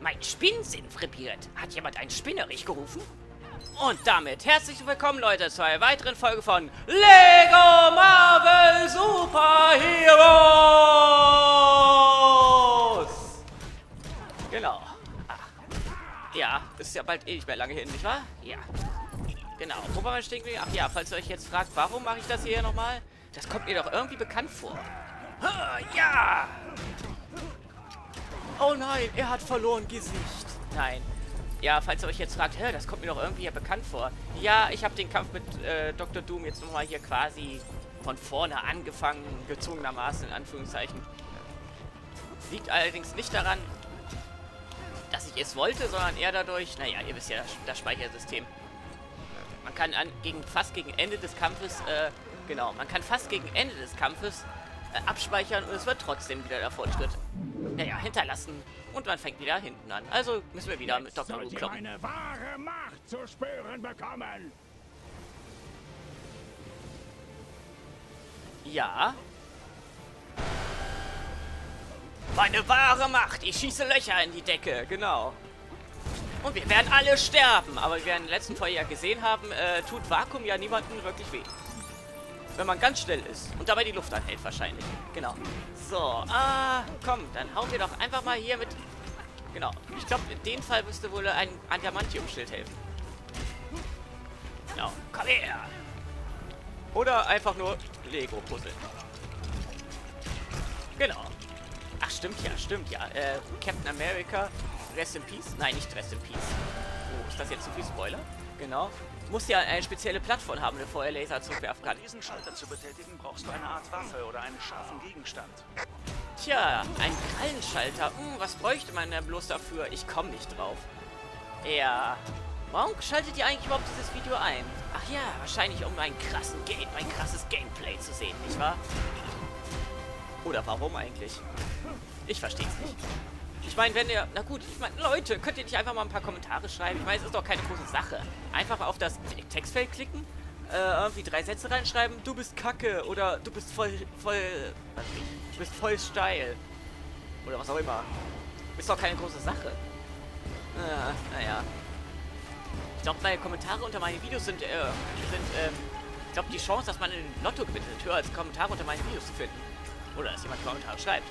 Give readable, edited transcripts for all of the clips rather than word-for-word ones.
Mein Spinnsinn frippiert. Hat jemand einen Spinnerich gerufen? Und damit herzlich willkommen, Leute, zu einer weiteren Folge von LEGO Marvel Super Heroes. Genau. Ach. Ja, ist ja bald eh nicht mehr lange hin, nicht wahr? Ja. Genau. Wo war mein Stinkling? Ach ja, falls ihr euch jetzt fragt, warum mache ich das hier nochmal? Das kommt mir doch irgendwie bekannt vor. Ja! Oh nein, er hat verloren Gesicht. Nein. Ja, falls ihr euch jetzt fragt, hä, das kommt mir doch irgendwie ja bekannt vor. Ja, ich habe den Kampf mit Dr. Doom jetzt nochmal hier quasi von vorne angefangen, gezwungenermaßen in Anführungszeichen. Liegt allerdings nicht daran, dass ich es wollte, sondern eher dadurch, naja, ihr wisst ja, das Speichersystem. Man kann fast gegen Ende des Kampfes abspeichern und es wird trotzdem wieder der Fortschritt. Naja, hinterlassen. Und man fängt wieder hinten an. Also müssen wir wieder mit Dr. Doom kloppen. Eine wahre Macht zu spüren bekommen. Ja. Meine wahre Macht. Ich schieße Löcher in die Decke. Genau. Und wir werden alle sterben. Aber wie wir in der letzten Folge ja gesehen haben, tut Vakuum ja niemandem wirklich weh. Wenn man ganz schnell ist und dabei die Luft anhält wahrscheinlich. Genau. So, komm, dann haut ihr doch einfach mal hier mit... Genau. Ich glaube, in dem Fall müsste wohl ein Adamantium-Schild helfen. Genau. Komm her! Oder einfach nur Lego-Puzzle. Genau. Ach, stimmt ja, stimmt ja. Captain America, Rest in Peace? Nein, nicht Rest in Peace. Oh, ist das jetzt zu viel Spoiler? Genau. Muss ja eine spezielle Plattform haben, bevor er Laser zuwerfen kann. Um diesen Schalter zu betätigen, brauchst du eine Art Waffe oder einen scharfen Gegenstand. Tja, ein Krallenschalter. Was bräuchte man denn bloß dafür? Ich komme nicht drauf. Ja. Warum schaltet ihr eigentlich überhaupt dieses Video ein? Ach ja, wahrscheinlich um ein krasses Gameplay zu sehen, nicht wahr? Oder warum eigentlich? Ich verstehe es nicht. Ich meine, wenn ihr... Na gut, ich meine, Leute, könnt ihr nicht einfach mal ein paar Kommentare schreiben? Ich meine, es ist doch keine große Sache. Einfach mal auf das Textfeld klicken, irgendwie 3 Sätze reinschreiben, du bist kacke oder du bist voll steil. Oder was auch immer. Ist doch keine große Sache. Naja. Ich glaube, meine Kommentare unter meine Videos sind, ich glaube, die Chance, dass man in Lotto gewinnt, ist höher als Kommentare unter meinen Videos zu finden. Oder dass jemand Kommentare schreibt.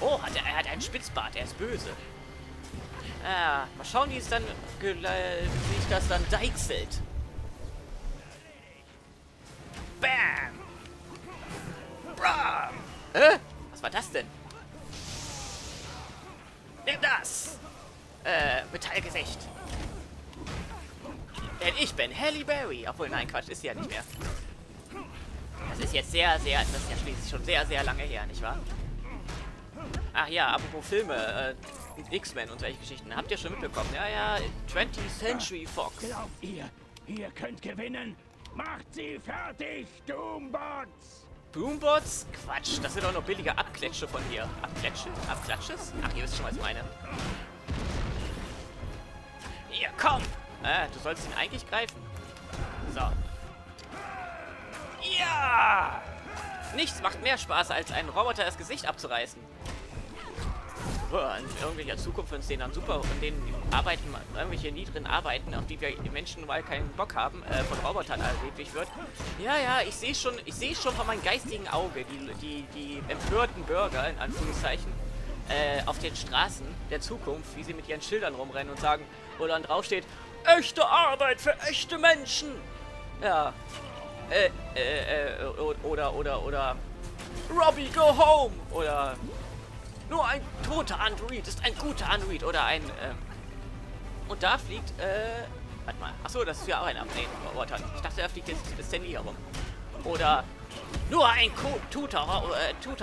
Oh, er hat einen Spitzbart, er ist böse. Ah, mal schauen, wie es dann, wie sich das dann deichselt. Bam! Bram! Was war das denn? Nimm das! Metallgesicht. Denn ich bin Halle Berry. Obwohl, nein, Quatsch, ist sie ja nicht mehr. Das ist jetzt das ist ja schließlich schon sehr, sehr lange her, nicht wahr? Ach ja, apropos Filme, X-Men und solche Geschichten. Habt ihr schon mitbekommen? Ja, 20th Century Fox. Glaubt ihr könnt gewinnen? Macht sie fertig, Doombots! Doombots? Quatsch, das sind doch nur billige Abklatsche von hier. Abklatsches? Ach, ihr wisst schon, was ich meine. Hier, komm! Du sollst ihn eigentlich greifen. So. Ja! Nichts macht mehr Spaß, als einen Roboter das Gesicht abzureißen. In irgendwelcher Zukunft, wenn es denen dann super, in denen Arbeiten, irgendwelche niederen Arbeiten, auf die wir Menschen mal keinen Bock haben, von Robotern erledigt wird. Ja, ich sehe schon von meinem geistigen Auge die empörten Bürger, in Anführungszeichen, auf den Straßen der Zukunft, wie sie mit ihren Schildern rumrennen und sagen, wo dann draufsteht, echte Arbeit für echte Menschen! Ja. Oder Robbie, go home! Oder... Nur ein toter Android ist ein guter Android oder ein, Und da fliegt, Warte mal. Achso, das ist ja auch ein Roboter. Ich dachte, er fliegt jetzt Stan Lee herum. Oder... Nur ein toter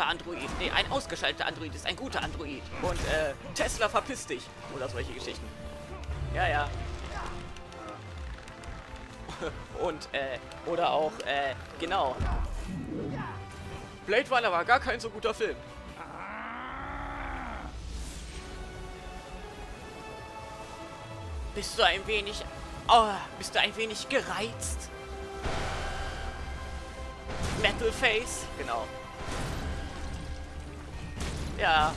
Android. Nee, ein ausgeschalteter Android ist ein guter Android. Und, Tesla verpiss dich. Oder solche Geschichten. Ja. Und, Oder auch, Genau. Blade Runner war gar kein so guter Film. Bist du ein wenig gereizt? Metalface? Genau. Ja.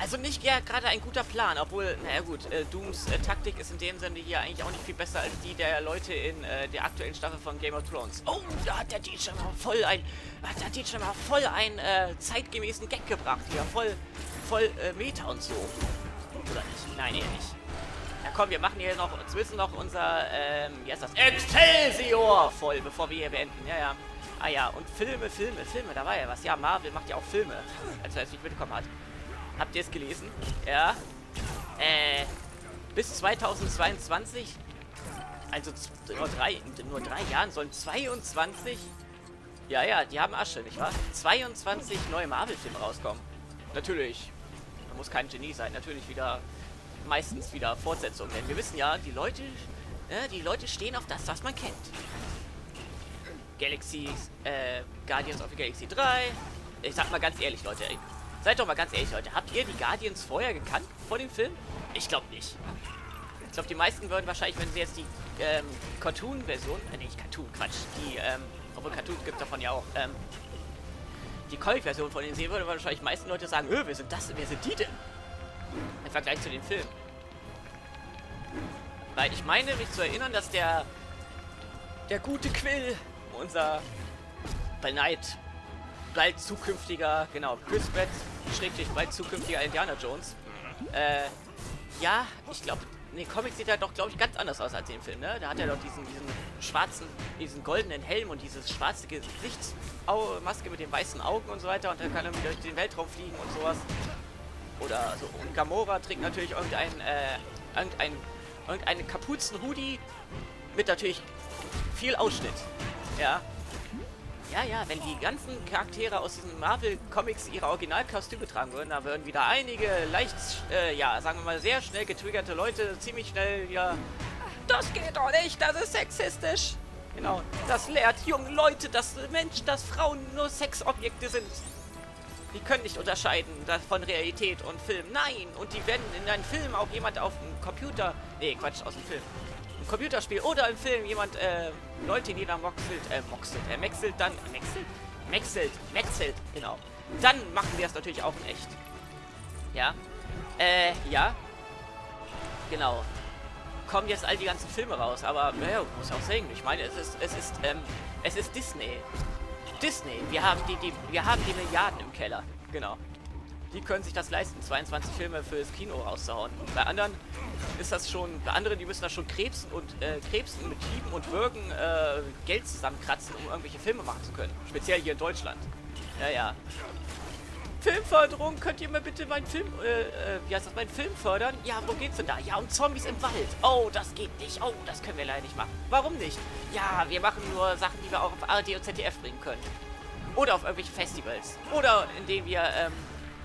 Also nicht gerade ein guter Plan, obwohl, naja gut, Dooms Taktik ist in dem Sinne hier eigentlich auch nicht viel besser als die der Leute in der aktuellen Staffel von Game of Thrones. Oh, da hat der Dude schon mal voll ein, zeitgemäßen Gag gebracht hier, voll Meta und so. Oder nicht? Nein, eher nicht. Na komm, wir machen hier noch, zwischen noch unser, wie heißt das? Excelsior voll, bevor wir hier beenden, ja, ja. Ah ja, und Filme, da war ja was. Ja, Marvel macht ja auch Filme, als er es nicht mitbekommen hat. Habt ihr es gelesen? Ja. Bis 2022, also nur drei Jahren, sollen 22, ja, die haben Asche, nicht wahr? 22 neue Marvel-Filme rauskommen. Natürlich, man muss kein Genie sein, natürlich wieder, meistens wieder Fortsetzungen. Denn wir wissen ja, die Leute stehen auf das, was man kennt. Guardians of the Galaxy 3. Ich sag mal ganz ehrlich, Leute. Seid doch mal ganz ehrlich, Leute. Habt ihr die Guardians vorher gekannt, vor dem Film? Ich glaube nicht. Ich glaube, die meisten würden wahrscheinlich, wenn sie jetzt die Cartoon-Version... nicht Cartoon, Quatsch. Die, obwohl Cartoon gibt davon ja auch. Die Comic-Version von denen sehen würde, wahrscheinlich die meisten Leute sagen, wer sind das? Wer sind die denn? Im Vergleich zu den Filmen. Weil ich meine, mich zu erinnern, dass der gute Quill... unser bald zukünftiger, genau, Chris Pratt, schrägstrich bald zukünftiger Indiana Jones. Ja, ich glaube, in den Comics sieht er doch, glaube ich, ganz anders aus als im Film, ne? Da hat er doch diesen goldenen Helm und diese schwarze Gesichtsmaske mit den weißen Augen und so weiter, und dann kann er irgendwie durch den Weltraum fliegen und sowas. Oder so. Und Gamora trägt natürlich irgendeinen Kapuzen-Hoodie mit natürlich viel Ausschnitt. Ja. Ja, wenn die ganzen Charaktere aus diesen Marvel-Comics ihre Originalkostüme tragen würden, dann würden wieder einige leicht, sagen wir mal, sehr schnell getriggerte Leute ziemlich schnell, ja, das geht doch nicht, das ist sexistisch. Genau, das lehrt jungen Leute, dass Frauen nur Sexobjekte sind. Die können nicht unterscheiden von Realität und Film. Nein, und die werden in einem Film auch jemand auf dem Computer, aus dem Film. Computerspiel oder im Film jemand, Leute, die dann mexelt, genau. Dann machen wir es natürlich auch in echt. Ja. Ja. Genau. Kommen jetzt all die ganzen Filme raus, aber, naja, muss ich auch sagen, ich meine, es ist Disney. Wir haben die Milliarden im Keller. Genau. Die können sich das leisten, 22 Filme fürs Kino rauszuhauen. Bei anderen ist das schon, die müssen da schon krebsen mit Hieben und Würgen Geld zusammenkratzen, um irgendwelche Filme machen zu können. Speziell hier in Deutschland. Ja. Filmförderung, könnt ihr mir bitte meinen Film fördern? Ja, wo geht's denn da? Ja, um Zombies im Wald. Oh, das geht nicht. Oh, das können wir leider nicht machen. Warum nicht? Ja, wir machen nur Sachen, die wir auch auf ARD und ZDF bringen können. Oder auf irgendwelche Festivals. Oder indem wir,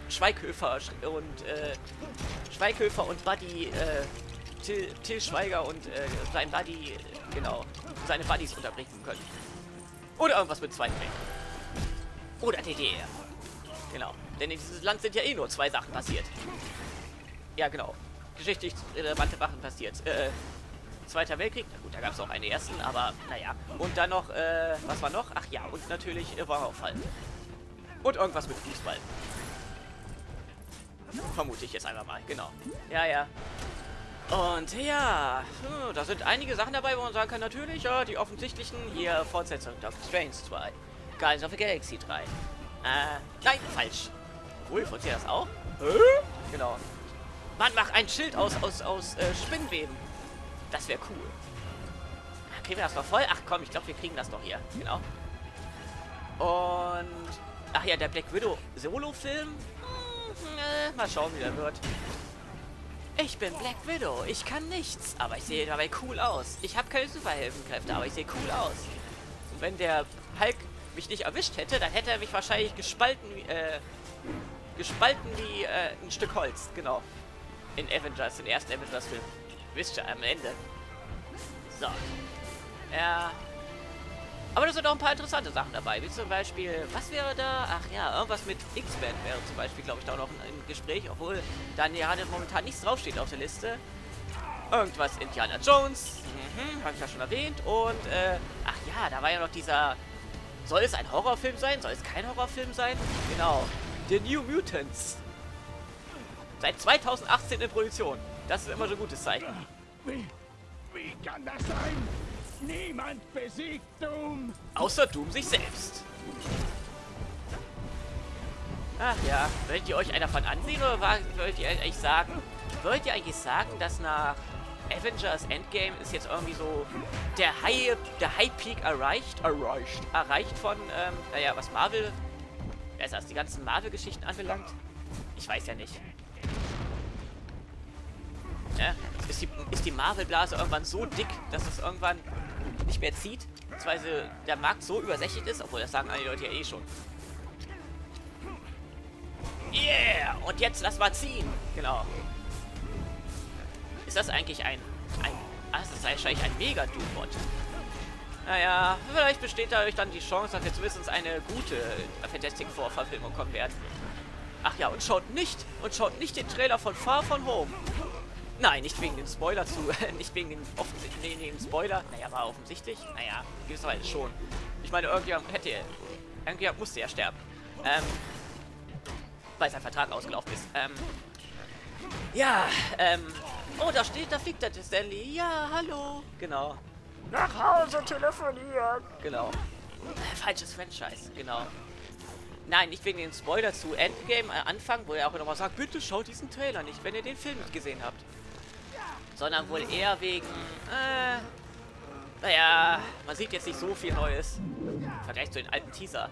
Schweighöfer und Buddy, Til Schweiger und sein Buddy, genau, seine Buddies unterbringen können. Oder irgendwas mit zwei Fällen. Oder DDR. Genau. Denn in diesem Land sind ja eh nur zwei Sachen passiert. Ja, genau. Geschichtlich relevante Sachen passiert. Zweiter Weltkrieg, na gut, da gab es auch einen ersten, aber naja. Und dann noch, was war noch? Ach ja, und natürlich Horrorfall. Und irgendwas mit Fußball. Vermute ich jetzt einfach mal, genau. Ja. Und ja, da sind einige Sachen dabei, wo man sagen kann, natürlich, ja, die offensichtlichen, hier Fortsetzung, Doctor Strange 2, Guardians of the Galaxy 3. Nein, falsch. Ruhig, wollt ihr das auch? Genau. Man macht ein Schild aus Spinnweben. Das wäre cool. Kriegen wir das noch voll? Ach komm, ich glaube, wir kriegen das noch hier. Genau. Und, ach ja, der Black Widow Solo-Film. Mal schauen, wie der wird. Ich bin Black Widow. Ich kann nichts, aber ich sehe dabei cool aus. Ich habe keine Superheldenkräfte, aber ich sehe cool aus. Und wenn der Hulk mich nicht erwischt hätte, dann hätte er mich wahrscheinlich gespalten wie ein Stück Holz. Genau. In Avengers, den ersten Avengers-Film. Wisst ihr, am Ende. So. Ja. Aber da sind auch ein paar interessante Sachen dabei, wie zum Beispiel, was wäre da? Ach ja, irgendwas mit X-Men wäre zum Beispiel, glaube ich, da auch noch ein Gespräch, obwohl dann ja momentan nichts draufsteht auf der Liste. Irgendwas Indiana Jones, habe ich ja schon erwähnt, und, ach ja, da war ja noch dieser, soll es ein Horrorfilm sein, soll es kein Horrorfilm sein? Genau, The New Mutants. Seit 2018 in Produktion. Das ist immer so ein gutes Zeichen. Wie kann das sein? Niemand besiegt Doom. Außer Doom sich selbst. Ach ja, wollt ihr euch einer von ansehen oder wollt ihr eigentlich sagen, dass nach Avengers Endgame ist jetzt irgendwie so der High Peak erreicht von, naja, was Marvel, also was die ganzen Marvel-Geschichten anbelangt? Ich weiß ja nicht. Ja, ist die Marvel-Blase irgendwann so dick, dass es irgendwann nicht mehr zieht? Beziehungsweise der Markt so übersättigt ist, obwohl das sagen alle Leute ja eh schon. Yeah! Und jetzt lass mal ziehen! Genau. Ist das eigentlich das ist wahrscheinlich ein Mega-Doombot. Naja, vielleicht besteht dadurch dann die Chance, dass wir zumindest eine gute Fantastic Four Verfilmung kommen werden. Ach ja, und schaut nicht den Trailer von Far From Home. Nein, nicht wegen dem Spoiler nicht wegen dem offensichtlichen Spoiler. Naja, war offensichtlich. Naja, gewisserweise schon. Ich meine, irgendjemand musste ja sterben. Weil sein Vertrag ausgelaufen ist. Oh, da fliegt der Stan Lee. Ja, hallo. Genau. Nach Hause telefonieren. Genau. Falsches Franchise. Genau. Nein, nicht wegen den Spoiler zu Endgame am Anfang, wo er auch nochmal sagt, bitte schaut diesen Trailer nicht, wenn ihr den Film nicht gesehen habt. Sondern wohl eher wegen, naja, man sieht jetzt nicht so viel Neues. Im Vergleich zu den alten Teaser.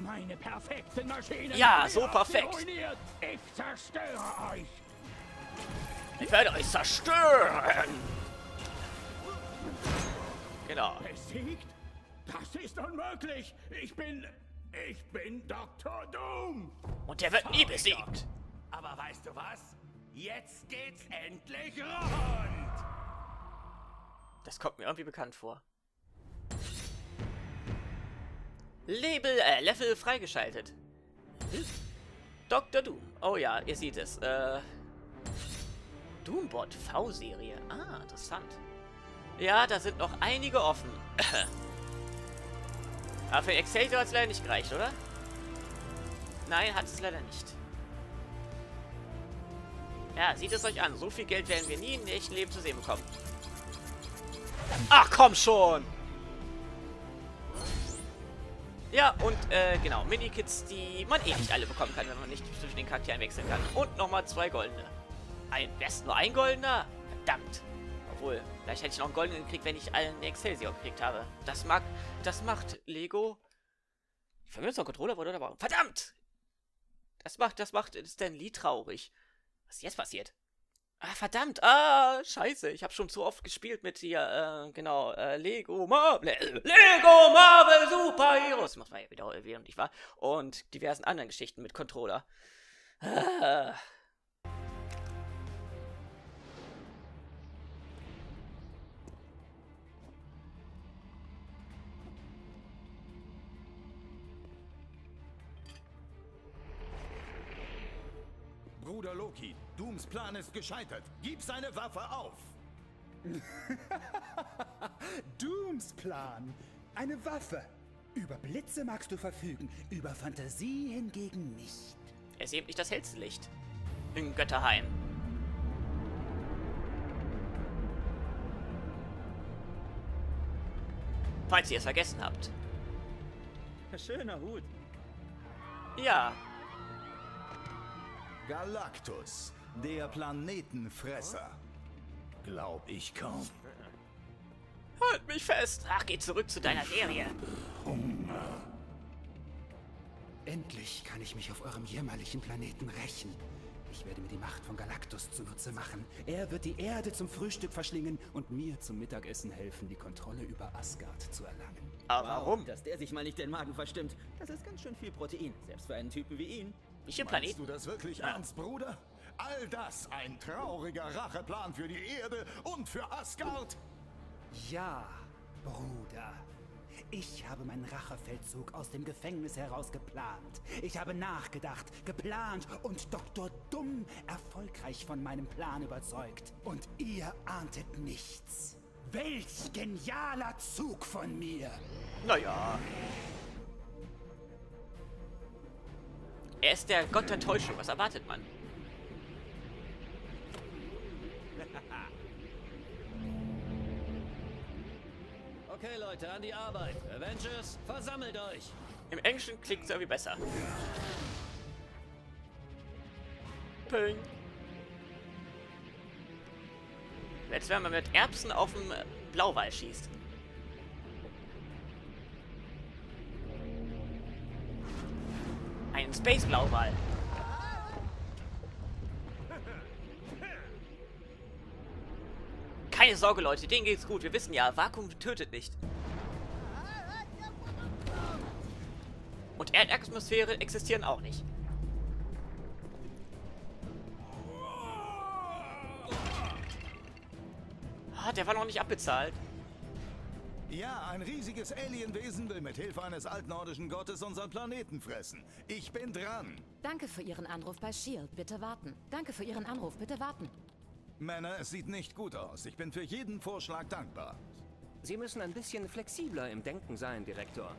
Meine perfekten Maschinen. Ja, so perfekt. Ich zerstöre euch. Ich werde euch zerstören. Genau. Besiegt? Das ist unmöglich. Ich bin Dr. Doom. Und der wird nie besiegt. Aber weißt du was? Jetzt geht's endlich rund. Das kommt mir irgendwie bekannt vor. Level freigeschaltet. Dr. Doom. Oh ja, ihr seht es. Doombot V-Serie. Ah, interessant. Ja, da sind noch einige offen. Aber für den Excel hat es leider nicht gereicht, oder? Nein, hat es leider nicht. Ja, seht es euch an. So viel Geld werden wir nie im echten Leben zu sehen bekommen. Ach, komm schon! Ja, und genau, Minikits, die man eh nicht alle bekommen kann, wenn man nicht zwischen den Charakteren wechseln kann. Und nochmal 2 goldene. Wäre es nur ein goldener? Verdammt. Obwohl, vielleicht hätte ich noch einen goldenen gekriegt, wenn ich allen Excelsior gekriegt habe. Das macht LEGO. Vermögens noch Controller wurde dabei. Verdammt! Das macht Stan Lee traurig. Was ist jetzt passiert? Ah, verdammt! Ah, scheiße! Ich habe schon zu oft gespielt mit hier, genau, LEGO Marvel Super Heroes! Macht man ja wieder, während ich war. Und diversen anderen Geschichten mit Controller. Ah. Bruder Loki, Dooms Plan ist gescheitert. Gib seine Waffe auf. Dooms Plan. Eine Waffe. Über Blitze magst du verfügen, über Fantasie hingegen nicht. Es ist eben nicht das hellste Licht. Im Götterheim. Falls ihr es vergessen habt. Schöner Hut. Ja. Galactus, der Planetenfresser. Glaub ich kaum. Halt mich fest! Ach, geh zurück zu deiner Serie. Endlich kann ich mich auf eurem jämmerlichen Planeten rächen. Ich werde mir die Macht von Galactus zunutze machen. Er wird die Erde zum Frühstück verschlingen und mir zum Mittagessen helfen, die Kontrolle über Asgard zu erlangen. Aber warum? Dass der sich mal nicht den Magen verstimmt. Das ist ganz schön viel Protein, selbst für einen Typen wie ihn. Meinst du das wirklich ernst, Bruder? All das ein trauriger Racheplan für die Erde und für Asgard? Ja, Bruder. Ich habe meinen Rachefeldzug aus dem Gefängnis heraus geplant. Ich habe nachgedacht, geplant und Dr. Doom erfolgreich von meinem Plan überzeugt. Und ihr ahntet nichts. Welch genialer Zug von mir! Naja... Er ist der Gott der Täuschung, was erwartet man? Okay, Leute, an die Arbeit. Avengers, versammelt euch. Im Englischen klingt es irgendwie besser. Ping. Jetzt, wenn man mit Erbsen auf dem Blauwall schießt. Ein Space-Blauwall. Keine Sorge, Leute, denen geht's gut. Wir wissen ja, Vakuum tötet nicht. Und Erdatmosphäre existieren auch nicht. Ah, der war noch nicht abbezahlt. Ja, ein riesiges Alienwesen will mit Hilfe eines altnordischen Gottes unseren Planeten fressen. Ich bin dran. Danke für Ihren Anruf bei SHIELD. Bitte warten. Danke für Ihren Anruf. Bitte warten. Männer, es sieht nicht gut aus. Ich bin für jeden Vorschlag dankbar. Sie müssen ein bisschen flexibler im Denken sein, Direktor.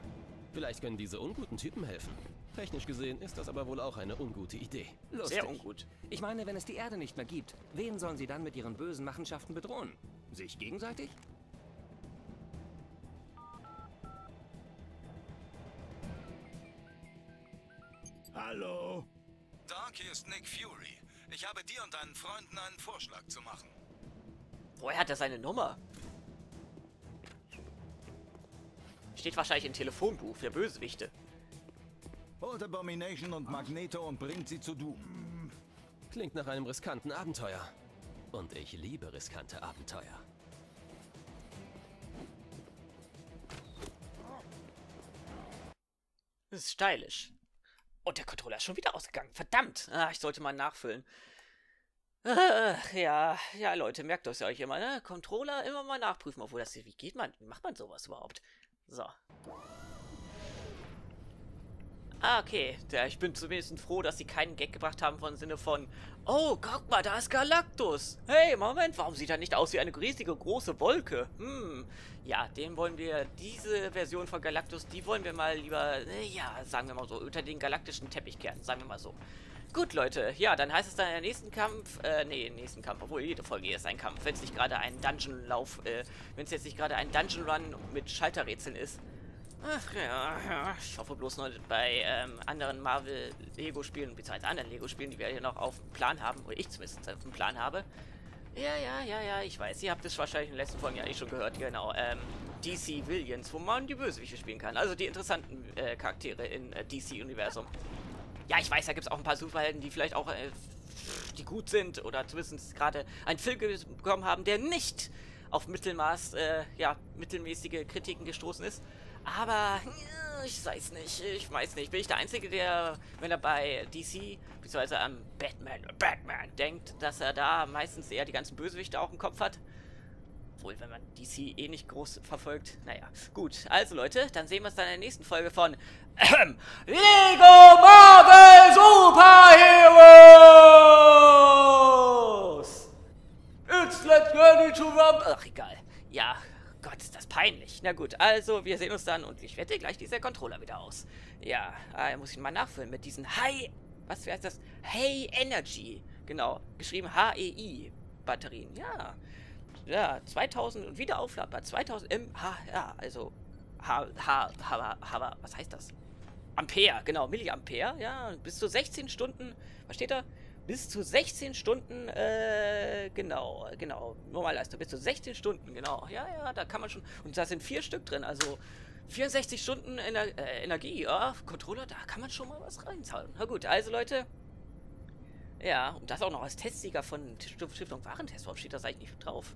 Vielleicht können diese unguten Typen helfen. Technisch gesehen ist das aber wohl auch eine ungute Idee. Lustig. Sehr ungut. Ich meine, wenn es die Erde nicht mehr gibt, wen sollen sie dann mit ihren bösen Machenschaften bedrohen? Sich gegenseitig? Hallo? Doc, hier ist Nick Fury. Ich habe dir und deinen Freunden einen Vorschlag zu machen. Woher hat er seine Nummer? Steht wahrscheinlich im Telefonbuch für Bösewichte. Holt Abomination und Magneto und bringt sie zu Doom. Klingt nach einem riskanten Abenteuer. Und ich liebe riskante Abenteuer. Das ist stylisch. Und der Controller ist schon wieder ausgegangen. Verdammt! Ah, ich sollte mal nachfüllen. Ach, ja, Leute, merkt das ja euch immer, ne? Controller immer mal nachprüfen, obwohl das hier, wie geht man? Wie macht man sowas überhaupt? So. Ah, okay. Ja, ich bin zumindest froh, dass sie keinen Gag gebracht haben von Sinne von: Oh, guck mal, da ist Galactus. Hey, Moment, warum sieht er nicht aus wie eine riesige, große Wolke? Ja, diese Version von Galactus, die wollen wir mal lieber, ja, sagen wir mal so, unter den galaktischen Teppich kehren, sagen wir mal so. Gut, Leute, ja, dann heißt es dann im nächsten Kampf, obwohl jede Folge ist ein Kampf, wenn es nicht gerade ein Dungeon-Lauf, wenn es jetzt nicht gerade ein Dungeon-Run mit Schalterrätseln ist. Ach ja, ich hoffe bloß noch bei anderen Marvel-Lego-Spielen, beziehungsweise anderen Lego-Spielen, die wir hier noch auf dem Plan haben, oder ich zumindest auf dem Plan habe. Ja, ich weiß, ihr habt es wahrscheinlich in den letzten Folgen ja eh schon gehört, genau, DC Villains, wo man die Bösewichte spielen kann, also die interessanten Charaktere im DC-Universum. Ja, ich weiß, da gibt es auch ein paar Superhelden, die vielleicht auch, die gut sind, oder zumindest gerade einen Film bekommen haben, der nicht auf mittelmäßige Kritiken gestoßen ist. Aber ich weiß nicht, bin ich der Einzige, der, wenn er bei DC, beziehungsweise an Batman denkt, dass er da meistens eher die ganzen Bösewichte auch im Kopf hat? Obwohl, wenn man DC eh nicht groß verfolgt, naja. Gut, also Leute, dann sehen wir uns dann in der nächsten Folge von LEGO Marvel Super Heroes! It's let's ready to rumble! Ach, egal. Ja. Gott, ist das peinlich. Na gut, also wir sehen uns dann und ich wette gleich dieser Controller wieder aus. Ja, muss ich mal nachfüllen mit diesen Hey Energy. Genau, geschrieben HEI Batterien. Ja. Ja, 2000 und wieder aufladbar. 2000 mAh, ja, also was heißt das? Ampere, genau, Milliampere. Ja, bis zu 16 Stunden. Was steht da? Bis zu 16 Stunden, genau, Normalleistung, bis zu 16 Stunden, genau, ja, da kann man schon, und da sind 4 Stück drin, also 64 Stunden Energie, ja, Controller, da kann man schon mal was reinzahlen. Na gut, also Leute, ja, und das auch noch als Testsieger von Stiftung Warentest, warum steht das eigentlich nicht drauf?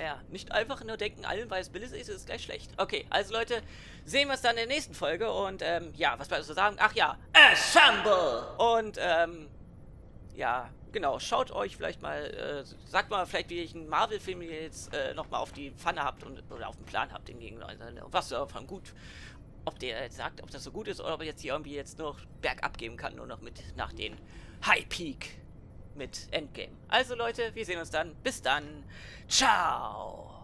Ja, nicht einfach nur denken, allen, weil es billig ist, ist gleich schlecht. Okay, also Leute, sehen wir es dann in der nächsten Folge und, ja, was bleibt uns zu sagen? Ach ja, Assemble! Und, ja, genau, schaut euch vielleicht mal, sagt mal vielleicht, wie ich einen Marvel-Film jetzt nochmal auf die Pfanne habt und, oder auf den Plan habt, im Gegenteil, was davon gut, ob der sagt, ob das so gut ist oder ob er jetzt hier irgendwie jetzt noch bergab gehen kann, nur noch mit nach den High Peak mit Endgame. Also Leute, wir sehen uns dann, bis dann, ciao!